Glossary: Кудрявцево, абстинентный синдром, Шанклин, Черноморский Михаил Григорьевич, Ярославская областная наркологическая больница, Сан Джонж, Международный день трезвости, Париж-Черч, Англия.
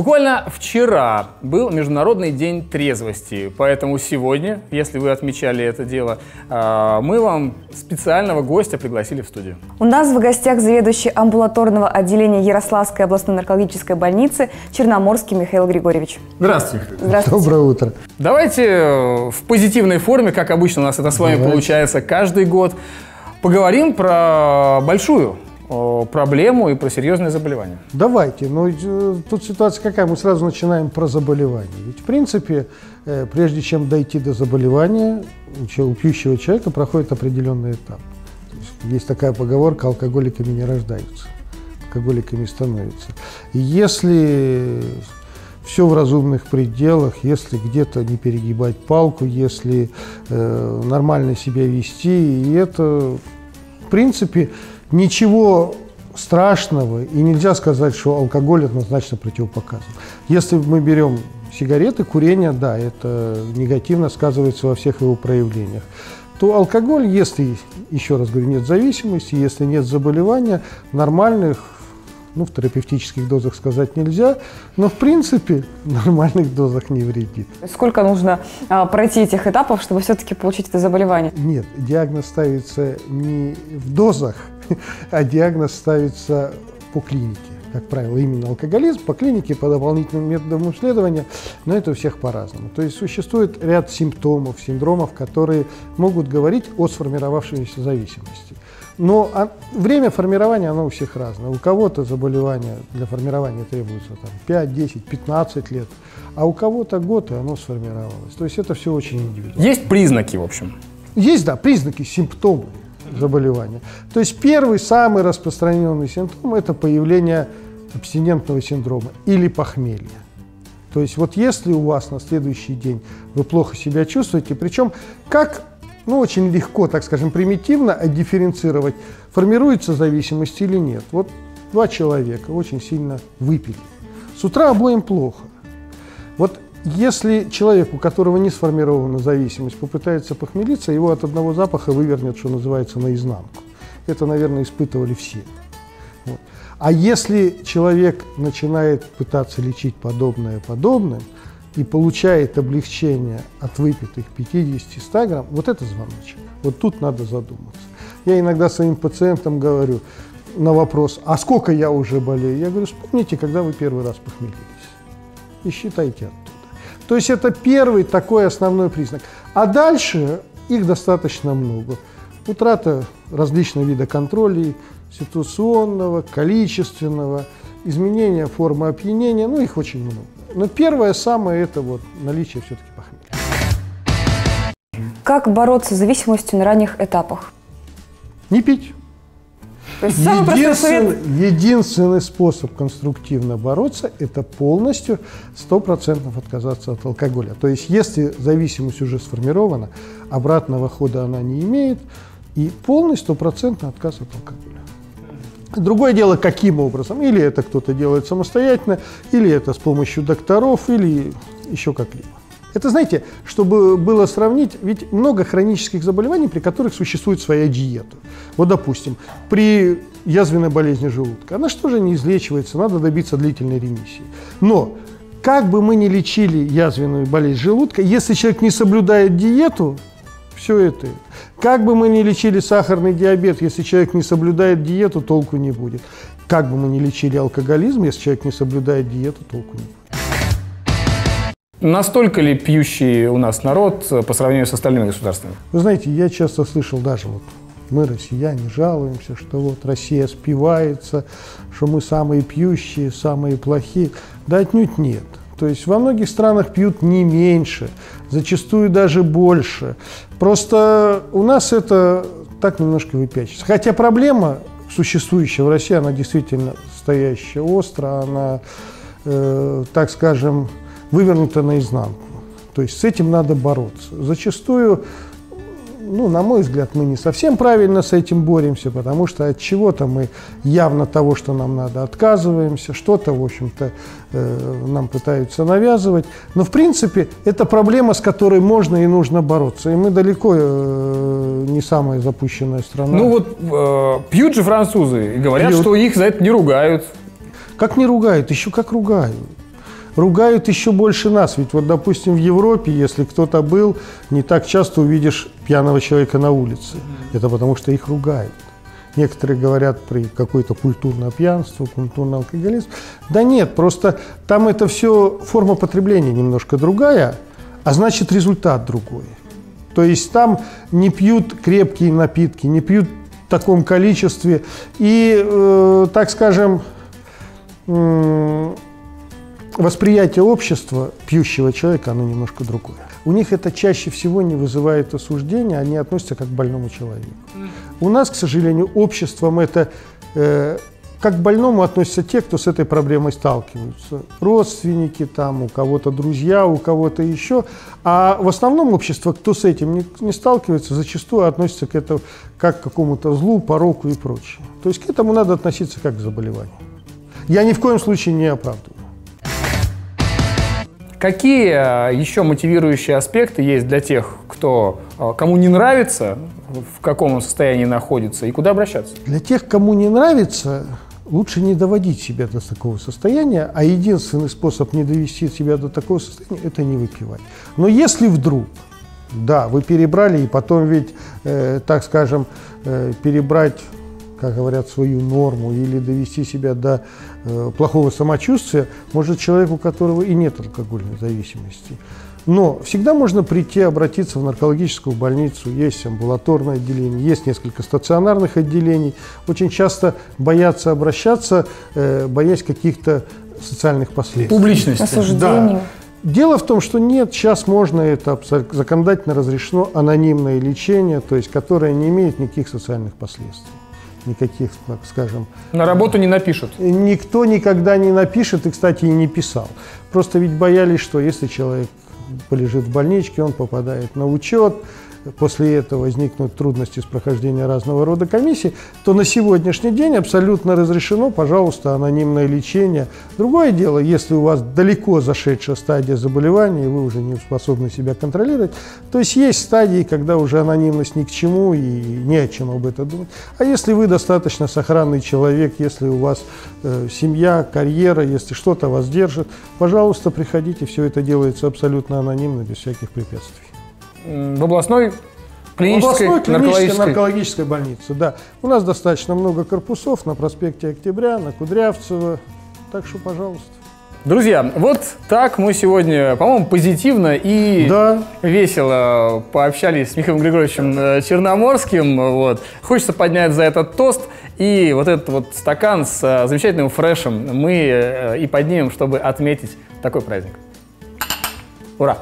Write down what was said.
Буквально вчера был Международный день трезвости, поэтому сегодня, если вы отмечали это дело, мы вам специального гостя пригласили в студию. У нас в гостях заведующий амбулаторного отделения Ярославской областной наркологической больницы Черноморский Михаил Григорьевич. Здравствуйте. Здравствуйте. Доброе утро. Давайте в позитивной форме, как обычно у нас это с вами получается каждый год, поговорим про большую проблему и про серьезные заболевания. Давайте. Ну, тут ситуация какая? Мы сразу начинаем про заболевания. Ведь, в принципе, прежде чем дойти до заболевания, у пьющего человека проходит определенный этап. Есть такая поговорка: алкоголиками не рождаются, алкоголиками становятся. И если все в разумных пределах, если где-то не перегибать палку, если нормально себя вести, и это, в принципе, ничего страшного, и нельзя сказать, что алкоголь однозначно противопоказан. Если мы берем сигареты, курение, да, это негативно сказывается во всех его проявлениях, то алкоголь, если, еще раз говорю, нет зависимости, если нет заболевания, нормальных, ну, в терапевтических дозах сказать нельзя, но, в принципе, в нормальных дозах не вредит. Сколько нужно пройти этих этапов, чтобы все-таки получить это заболевание? Нет, диагноз ставится не в дозах, а диагноз ставится по клинике. Как правило, именно алкоголизм по клинике, по дополнительным методам обследования, но это у всех по-разному. То есть существует ряд симптомов, синдромов, которые могут говорить о сформировавшейся зависимости. Но время формирования, оно у всех разное. У кого-то заболевание для формирования требуется там 5, 10, 15 лет, а у кого-то год, и оно сформировалось. То есть это все очень индивидуально. Есть признаки, в общем? Есть, да, признаки, симптомы заболевания. То есть первый, самый распространенный симптом – это появление абстинентного синдрома или похмелья. То есть вот если у вас на следующий день вы плохо себя чувствуете, причем как, ну, очень легко, так скажем, примитивно отдифференцировать, формируется зависимость или нет. Вот два человека очень сильно выпили. С утра обоим плохо. Вот если человек, у которого не сформирована зависимость, попытается похмелиться, его от одного запаха вывернет, что называется, наизнанку. Это, наверное, испытывали все. Вот. А если человек начинает пытаться лечить подобное подобным и получает облегчение от выпитых 50-100 грамм, вот это звоночек. Вот тут надо задуматься. Я иногда своим пациентам говорю на вопрос: а сколько я уже болею? Я говорю: вспомните, когда вы первый раз похмелились, и считайте оттуда. То есть это первый такой основной признак. А дальше их достаточно много. Утрата различного вида контроля, ситуационного, количественного, изменения формы опьянения, ну их очень много. Но первое самое – это вот наличие все-таки похмелья. Как бороться с зависимостью на ранних этапах? Не пить. Единственный способ конструктивно бороться – это полностью 100% отказаться от алкоголя. То есть если зависимость уже сформирована, обратного хода она не имеет, и полный 100% отказ от алкоголя. Другое дело, каким образом. Или это кто-то делает самостоятельно, или это с помощью докторов, или еще как-либо. Это, знаете, чтобы было сравнить, ведь много хронических заболеваний, при которых существует своя диета. Вот, допустим, при язвенной болезни желудка, она же тоже не излечивается, надо добиться длительной ремиссии. Но как бы мы ни лечили язвенную болезнь желудка, если человек не соблюдает диету, все это. Как бы мы ни лечили сахарный диабет, если человек не соблюдает диету, толку не будет. Как бы мы ни лечили алкоголизм, если человек не соблюдает диету, толку не будет. Настолько ли пьющий у нас народ по сравнению с остальными государствами? Вы знаете, я часто слышал, даже вот мы, россияне, жалуемся, что вот Россия спивается, что мы самые пьющие, самые плохие. Да отнюдь нет. То есть во многих странах пьют не меньше, зачастую даже больше. Просто у нас это так немножко выпячивается. Хотя проблема существующая в России, она действительно стоящая остро, она, так скажем, вывернута наизнанку. То есть с этим надо бороться. Зачастую, ну, на мой взгляд, мы не совсем правильно с этим боремся, потому что от чего-то мы явно того, что нам надо, отказываемся, что-то, в общем-то, нам пытаются навязывать. Но, в принципе, это проблема, с которой можно и нужно бороться. И мы далеко не самая запущенная страна. Ну вот пьют же французы и говорят, что их за это не ругают. Как не ругают? Еще как ругают. ругают еще больше нас. Ведь вот, допустим, в Европе, если кто-то был, не так часто увидишь пьяного человека на улице. Это потому, что их ругают. Некоторые говорят про какое-то культурное пьянство, культурный алкоголизм. Да нет, просто там это все форма потребления немножко другая, а значит результат другой. То есть там не пьют крепкие напитки, не пьют в таком количестве. И, так скажем, восприятие общества пьющего человека, оно немножко другое. У них это чаще всего не вызывает осуждения, они относятся как к больному человеку. У нас, к сожалению, обществом это как к больному относятся те, кто с этой проблемой сталкиваются. Родственники, там, у кого-то друзья, у кого-то еще. А в основном общество, кто с этим не сталкивается, зачастую относится к этому как к какому-то злу, пороку и прочее. То есть к этому надо относиться как к заболеванию. Я ни в коем случае не оправдываю. Какие еще мотивирующие аспекты есть для тех, кому не нравится, в каком он состоянии находится, и куда обращаться? Для тех, кому не нравится, лучше не доводить себя до такого состояния, а единственный способ не довести себя до такого состояния – это не выпивать. Но если вдруг, да, вы перебрали, и потом ведь, так скажем, перебрать, как говорят, свою норму или довести себя до плохого самочувствия может человек, у которого и нет алкогольной зависимости. Но всегда можно прийти, обратиться в наркологическую больницу, есть амбулаторное отделение, есть несколько стационарных отделений. Очень часто боятся обращаться, боясь каких-то социальных последствий. Публичности. Осуждений. Да. Дело в том, что нет, сейчас можно это законодательно разрешено анонимное лечение, то есть которое не имеет никаких социальных последствий. Никаких, так скажем... На работу не напишут. Никто никогда не напишет, и, кстати, и не писал. Просто ведь боялись, что если человек полежит в больничке, он попадает на учет, после этого возникнут трудности с прохождением разного рода комиссий, то на сегодняшний день абсолютно разрешено, пожалуйста, анонимное лечение. Другое дело, если у вас далеко зашедшая стадия заболевания, и вы уже не способны себя контролировать, то есть стадии, когда уже анонимность ни к чему и не о чем об этом думать. А если вы достаточно сохранный человек, если у вас семья, карьера, если что-то вас держит, пожалуйста, приходите, все это делается абсолютно анонимно, без всяких препятствий. В областной клинической наркологической больнице, да. У нас достаточно много корпусов на проспекте Октября, на Кудрявцево, так что, пожалуйста. Друзья, вот так мы сегодня, по-моему, позитивно и весело пообщались с Михаилом Григорьевичем Черноморским. Вот. Хочется поднять за этот тост и вот этот вот стакан с замечательным фрешем мы и поднимем, чтобы отметить такой праздник. Ура!